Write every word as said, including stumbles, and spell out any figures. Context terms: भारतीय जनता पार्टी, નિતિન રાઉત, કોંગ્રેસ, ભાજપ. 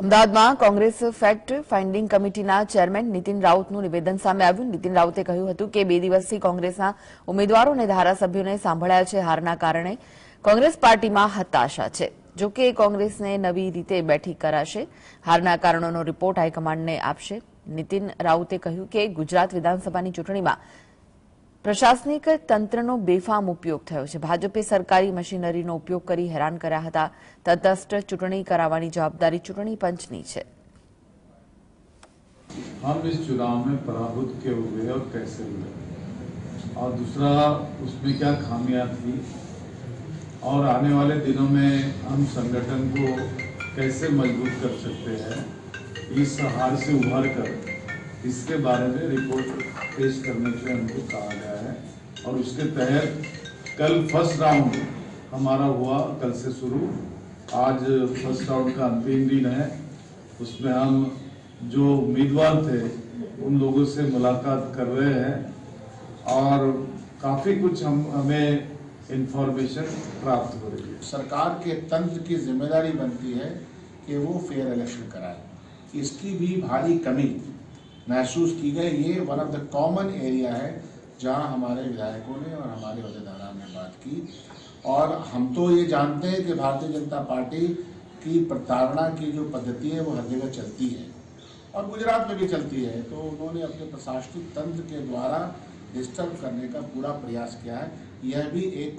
અમદાવાદમાં કોંગ્રેસ fact finding કમિટીના chairman Nitin રાઉતનું નિવેદન સામે આવ્યું. નિતિન રાઉતે કહ્યું હતું કે બે દિવસથી કોંગ્રેસના ઉમેદવારો અને ધારાસભ્યોને સાંભળ્યા છે. હારના કારણે કોંગ્રેસ પાર્ટીમાં હતાશા છે. જો કે કોંગ્રેસને નવી રીતે બેઠી કરાશે. હારના કારણોનો રિપોર્ટ હાઈકમાન્ડને આપશે. નિતિન રાઉતે કહ્યું કે ગુજરાત વિધાનસભાની ચૂંટણીમાં प्रशासनिक तंत्रનો બેફામ ઉપયોગ થયો છે. ભાજપે સરકારી મશીનરીનો ઉપયોગ કરી હેરાન કર્યા હતા. તટસ્થ ચૂંટણી કરાવવાની જવાબદારી ચૂંટણી પંચની છે. हम इस चुनाव में पराभूत क्यों हुए और कैसे हुए और दूसरा उसमें क्या खामियां थी और आने वाले दिनों में हम संगठन को कैसे मजबूत कर सकते हैं, इस हार से उभर कर इसके बारे में रिपोर्ट पेश करने के लिए हमको कहा गया है और उसके तहत कल फर्स्ट राउंड हमारा हुआ, कल से शुरू. आज फर्स्ट राउंड का अंतिम दिन है. उसमें हम जो उम्मीदवार थे उन लोगों से मुलाकात कर रहे हैं और काफ़ी कुछ हम हमें इंफॉर्मेशन प्राप्त हो रही है. सरकार के तंत्र की जिम्मेदारी बनती है कि वो फेयर इलेक्शन कराए. इसकी भी भारी कमी महसूस की गई. ये one of the common area है जहां हमारे विधायकों ने और हमारे अहदेदारों ने बात की. और हम तो ये जानते हैं कि भारतीय जनता पार्टी की प्रताड़ना की जो पद्धति है वो हर जगह चलती है और गुजरात में भी चलती है. तो उन्होंने अपने प्रशासनिक तंत्र के द्वारा डिस्टर्ब करने का पूरा प्रयास किया है. यह भी एक